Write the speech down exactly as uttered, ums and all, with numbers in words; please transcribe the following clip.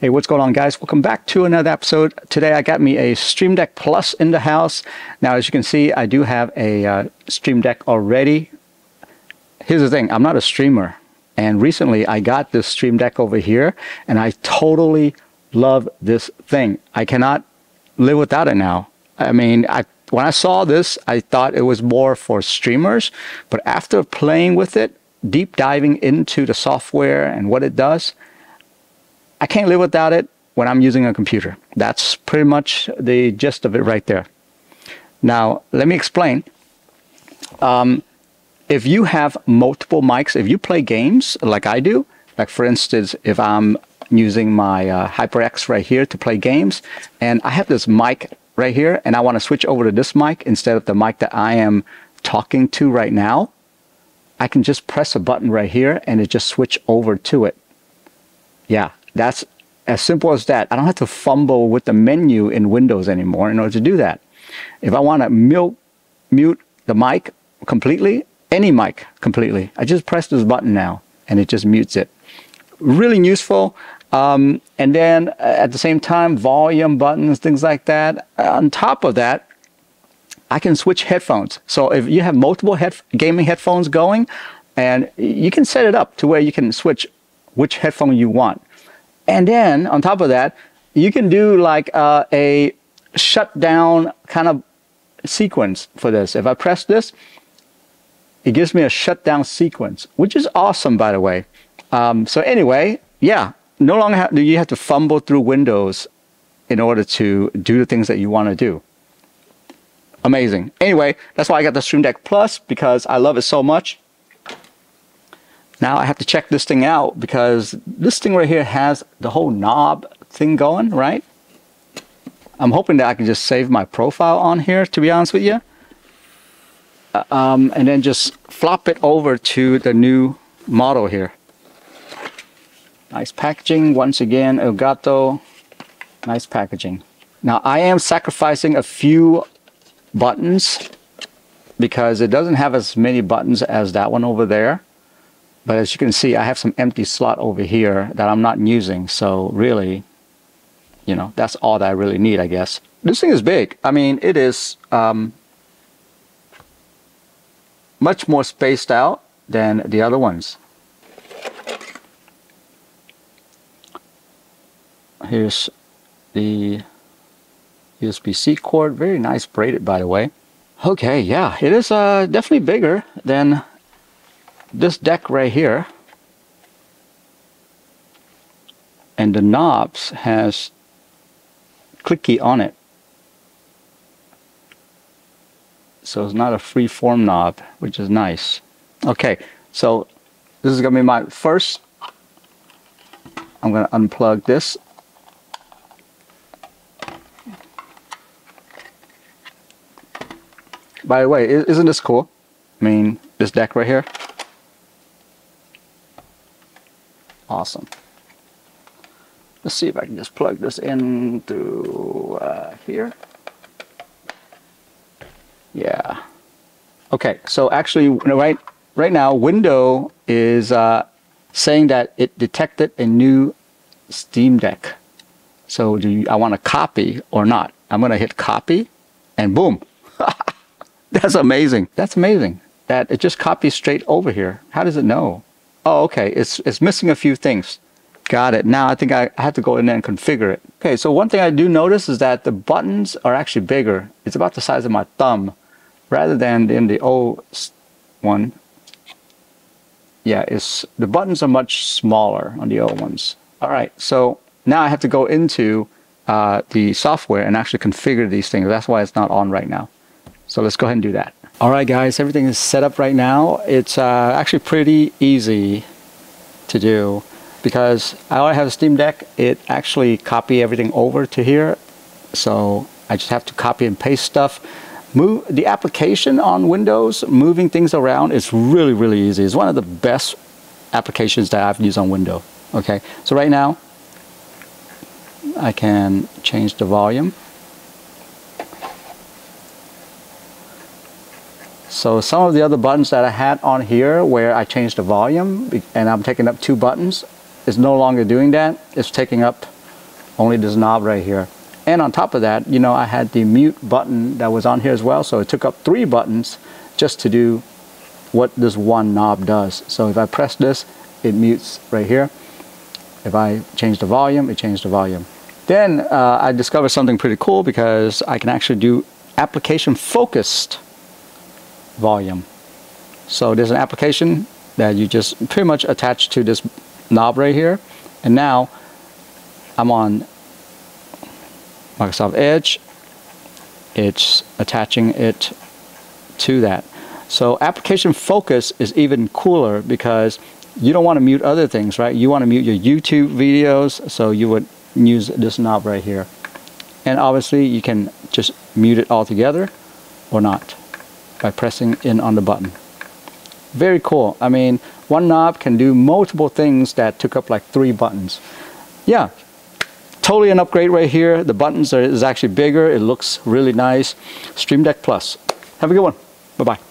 Hey, what's going on, guys? Welcome back to another episode. Today I got me a Stream Deck Plus in the house. Now, as you can see, I do have a uh, Stream Deck already. Here's the thing, I'm not a streamer, and recently I got this Stream Deck over here, and I totally love this thing. I cannot live without it now. I mean, I when I saw this, I thought it was more for streamers, but after playing with it, deep diving into the software and what it does, I can't live without it when I'm using a computer. That's pretty much the gist of it right there. Now, let me explain. Um, if you have multiple mics, if you play games like I do, like for instance, if I'm using my uh, HyperX right here to play games, and I have this mic right here, and I want to switch over to this mic instead of the mic that I am talking to right now, I can just press a button right here and it just switch over to it. Yeah. That's as simple as that. I don't have to fumble with the menu in Windows anymore in order to do that. If I want to mute, mute the mic completely, any mic completely, I just press this button now and it just mutes it. Really useful. Um, and then at the same time, volume buttons, things like that. On top of that, I can switch headphones. So if you have multiple head, gaming headphones going, and you can set it up to where you can switch which headphone you want. And then on top of that, you can do like uh, a shutdown kind of sequence for this. If I press this, it gives me a shutdown sequence, which is awesome, by the way. Um, so anyway, yeah, no longer have, do you have to fumble through Windows in order to do the things that you want to do. Amazing. Anyway, that's why I got the Stream Deck Plus, because I love it so much. Now I have to check this thing out, because this thing right here has the whole knob thing going, right? I'm hoping that I can just save my profile on here, to be honest with you. Uh, um, and then just flop it over to the new model here. Nice packaging. Once again, Elgato. Nice packaging. Now I am sacrificing a few buttons because it doesn't have as many buttons as that one over there. But as you can see, I have some empty slot over here that I'm not using. So really, you know, that's all that I really need, I guess. This thing is big. I mean, it is um, much more spaced out than the other ones. Here's the U S B C cord. Very nice braided, by the way. Okay, yeah, it is uh, definitely bigger than this deck right here, and the knobs has clicky on it, so it's not a free form knob, which is nice. Okay, so this is gonna be my first. I'm gonna unplug this. By the way, isn't this cool? I mean, this deck right here. Awesome. Let's see if I can just plug this in through uh, here. Yeah. Okay. So actually, right right now, Windows is uh, saying that it detected a new Steam Deck. So do you, I want to copy or not? I'm going to hit copy, and boom. That's amazing. That's amazing. That it just copies straight over here. How does it know? Oh, okay, it's, it's missing a few things. Got it. Now I think I, I have to go in there and configure it. Okay, so one thing I do notice is that the buttons are actually bigger. It's about the size of my thumb rather than in the old one. Yeah, it's, the buttons are much smaller on the old ones. All right, so now I have to go into uh, the software and actually configure these things. That's why it's not on right now. So let's go ahead and do that. All right, guys, everything is set up right now. It's uh, actually pretty easy to do because I already have a Steam Deck. It actually copy everything over to here. So I just have to copy and paste stuff. Move the application on Windows, moving things around is really, really easy. It's one of the best applications that I've used on Windows. Okay, so right now I can change the volume. So some of the other buttons that I had on here where I changed the volume and I'm taking up two buttons, it's no longer doing that. It's taking up only this knob right here. And on top of that, you know, I had the mute button that was on here as well, so it took up three buttons just to do what this one knob does. So if I press this, it mutes right here. If I change the volume, it changed the volume. Then uh, I discovered something pretty cool, because I can actually do application-focused volume. So there's an application that you just pretty much attach to this knob right here. And now I'm on Microsoft Edge. It's attaching it to that. So application focus is even cooler, because you don't want to mute other things, right? You want to mute your YouTube videos, so you would use this knob right here. And obviously you can just mute it all together or not by pressing in on the button. Very cool. I mean, one knob can do multiple things that took up like three buttons. Yeah, totally an upgrade right here. The buttons are is actually bigger. It looks really nice. Stream Deck Plus. Have a good one. Bye-bye.